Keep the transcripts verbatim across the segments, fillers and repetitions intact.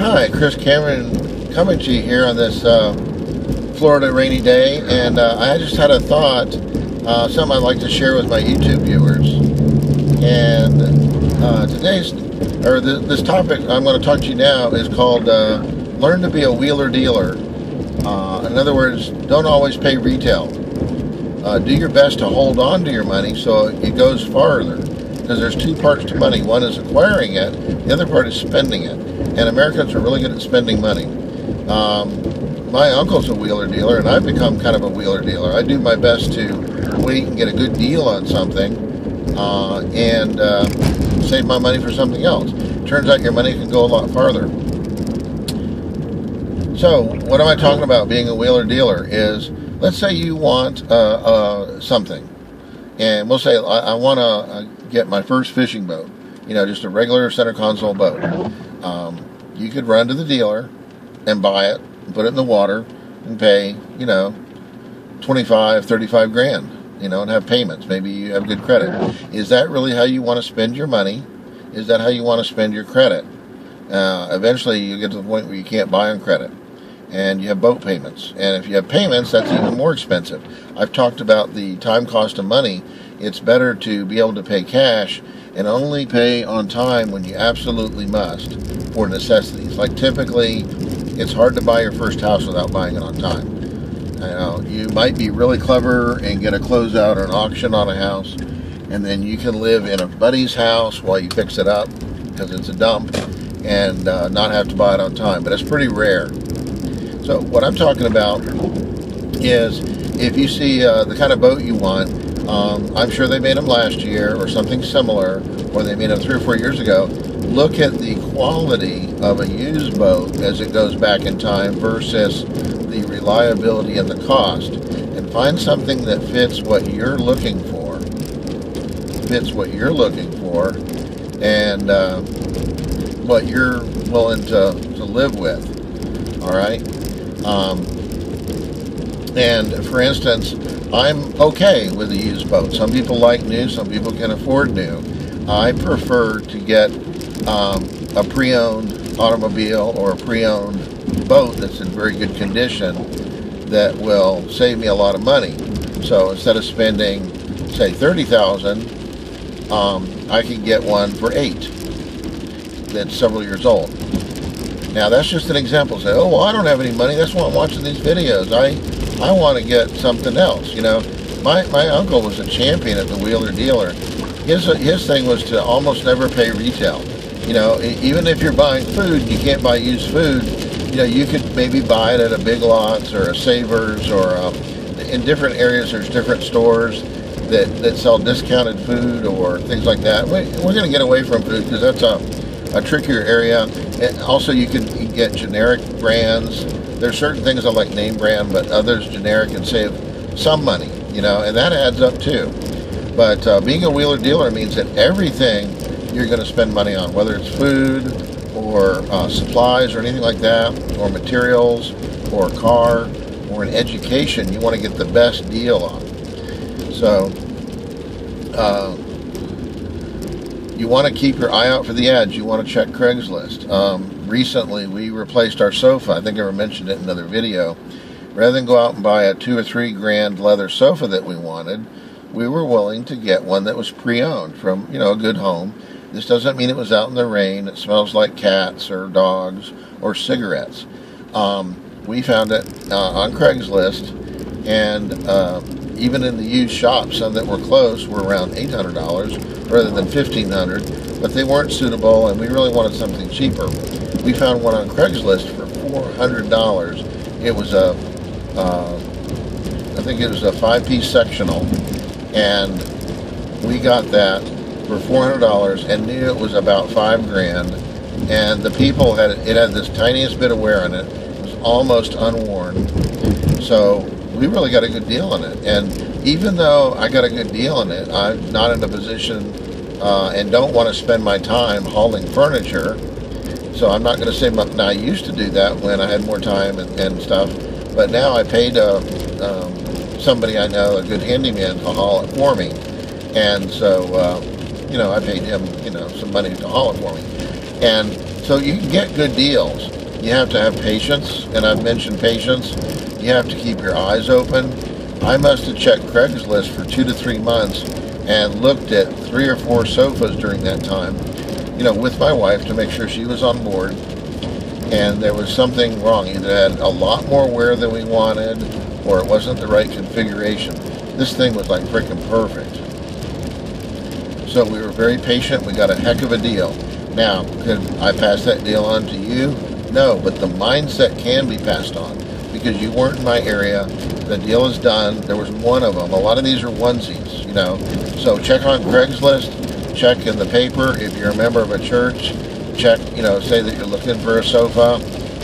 Hi, Chris Cameron coming to you here on this uh, Florida rainy day, and uh, I just had a thought, uh, something I'd like to share with my YouTube viewers. And uh, today's, or th this topic I'm going to talk to you now is called uh, Learn to be a Wheeler Dealer. Uh, in other words, don't always pay retail. Uh, do your best to hold on to your money so it goes farther, because there's two parts to money. One is acquiring it, the other part is spending it, and Americans are really good at spending money. Um, my uncle's a wheeler dealer, and I've become kind of a wheeler dealer. I do my best to wait and get a good deal on something uh, and uh, save my money for something else. Turns out your money can go a lot farther. So what am I talking about being a wheeler dealer is, let's say you want uh, uh, something, and we'll say I, I want to uh, get my first fishing boat, you know, just a regular center console boat. Um, you could run to the dealer and buy it, and put it in the water and pay, you know, twenty-five, thirty-five grand, you know, and have payments. Maybe you have good credit. Is that really how you want to spend your money? Is that how you want to spend your credit? Uh, eventually you get to the point where you can't buy on credit, and you have boat payments. And if you have payments, that's even more expensive. I've talked about the time cost of money. It's better to be able to pay cash and only pay on time when you absolutely must for necessities. Like typically, it's hard to buy your first house without buying it on time. You know, you might be really clever and get a closeout or an auction on a house, and then you can live in a buddy's house while you fix it up because it's a dump, and uh, not have to buy it on time. But it's pretty rare. So what I'm talking about is if you see uh, the kind of boat you want, um, I'm sure they made them last year or something similar, or they made them three or four years ago. Look at the quality of a used boat as it goes back in time versus the reliability and the cost, and find something that fits what you're looking for, fits what you're looking for, and uh, what you're willing to, to live with. All right. Um, and for instance, I'm okay with a used boat. Some people like new, some people can afford new. I prefer to get um, a pre-owned automobile or a pre-owned boat that's in very good condition that will save me a lot of money. So instead of spending, say, thirty thousand dollars, um, I can get one for eight that's several years old. Now that's just an example. Say, oh, well, I don't have any money. That's why I'm watching these videos. I, I want to get something else. You know, my, my uncle was a champion at the Wheeler Dealer. His his thing was to almost never pay retail. You know, even if you're buying food, you can't buy used food. You know, you could maybe buy it at a Big Lots or a Savers, or a, in different areas there's different stores that that sell discounted food or things like that. We, we're going to get away from food because that's a a trickier area. And also you can get generic brands. There's certain things I like name brand, but others generic, and save some money, you know, and that adds up too. But uh, being a wheeler dealer means that everything you're going to spend money on, whether it's food or uh, supplies or anything like that, or materials or a car or an education, you want to get the best deal on. So uh, you want to keep your eye out for the ads. You want to check Craigslist. Um, recently, we replaced our sofa. I think I mentioned it in another video. Rather than go out and buy a two or three grand leather sofa that we wanted, we were willing to get one that was pre-owned from, you know, a good home. This doesn't mean it was out in the rain. It smells like cats or dogs or cigarettes. Um, we found it uh, on Craigslist, and uh, even in the used shops, some that were close were around eight hundred dollars. Rather than fifteen hundred dollars, but they weren't suitable, and we really wanted something cheaper. We found one on Craigslist for four hundred dollars. It was a, uh, I think it was a five-piece sectional, and we got that for four hundred dollars and knew it was about five grand. And the people had it had this tiniest bit of wear on it. It was almost unworn, so we really got a good deal on it. And even though I got a good deal on it, I'm not in a position uh, and don't want to spend my time hauling furniture, so I'm not going to save up. Now, I used to do that when I had more time and, and stuff, but now I paid a, um, somebody I know, a good handyman, to haul it for me, and so, uh, you know, I paid him, you know, some money to haul it for me, and So you can get good deals. You have to have patience, and I've mentioned patience. You have to keep your eyes open. I must have checked Craigslist for two to three months and looked at three or four sofas during that time, you know, with my wife to make sure she was on board. And there was something wrong. Either it had a lot more wear than we wanted, or it wasn't the right configuration. This thing was like freaking perfect. So we were very patient. We got a heck of a deal. Now, could I pass that deal on to you? No, but the mindset can be passed on because you weren't in my area. The deal is done. There was one of them. A lot of these are onesies, you know. So check on Craigslist. Check in the paper if you're a member of a church. Check, you know, say that you're looking for a sofa.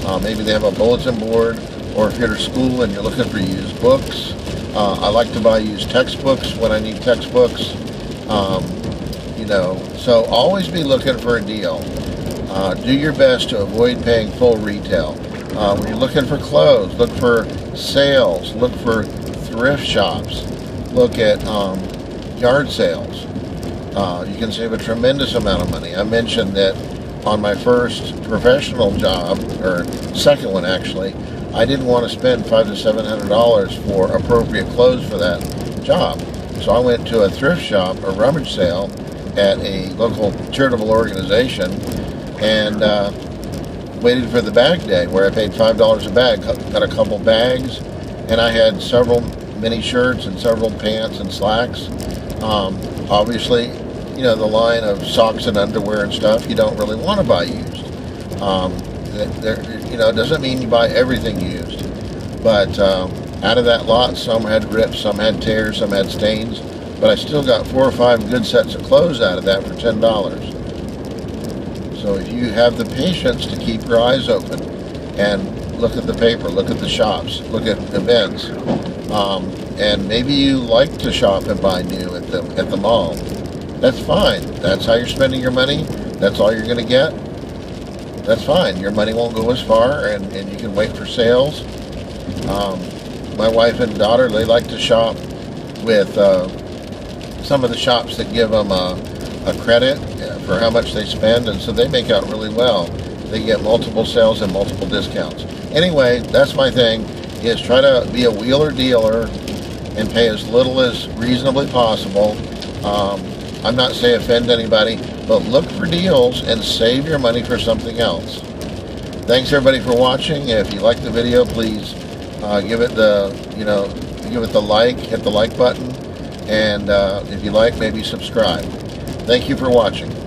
Uh, maybe they have a bulletin board. Or if you're at a school and you're looking for used books. Uh, I like to buy used textbooks when I need textbooks. Um, you know, so always be looking for a deal. Uh, do your best to avoid paying full retail. Uh, when you're looking for clothes, look for sales, look for thrift shops, look at um, yard sales. Uh, you can save a tremendous amount of money. I mentioned that on my first professional job, or second one actually, I didn't want to spend five to seven hundred dollars for appropriate clothes for that job. So I went to a thrift shop, a rummage sale, at a local charitable organization, and uh, waited for the bag day where I paid five dollars a bag. Got a couple bags, and I had several mini shirts and several pants and slacks. Um, obviously, you know, the line of socks and underwear and stuff you don't really want to buy used. Um, There, you know, it doesn't mean you buy everything used, but um, out of that lot, some had rips, some had tears, some had stains, but I still got four or five good sets of clothes out of that for ten dollars. So if you have the patience to keep your eyes open and look at the paper, look at the shops, look at events, um, and maybe you like to shop and buy new at the, at the mall, that's fine. That's how you're spending your money. That's all you're going to get. That's fine. Your money won't go as far, and, and you can wait for sales. Um, my wife and daughter, they like to shop with uh, some of the shops that give them a, a credit for how much they spend, and so they make out really well. They get multiple sales and multiple discounts. Anyway, that's my thing, is try to be a wheeler dealer and pay as little as reasonably possible. Um, I'm not saying offend anybody, but look for deals and save your money for something else. Thanks everybody for watching. If you like the video, please uh, give it the, you know, give it the like, hit the like button, and uh, if you like, maybe subscribe. Thank you for watching.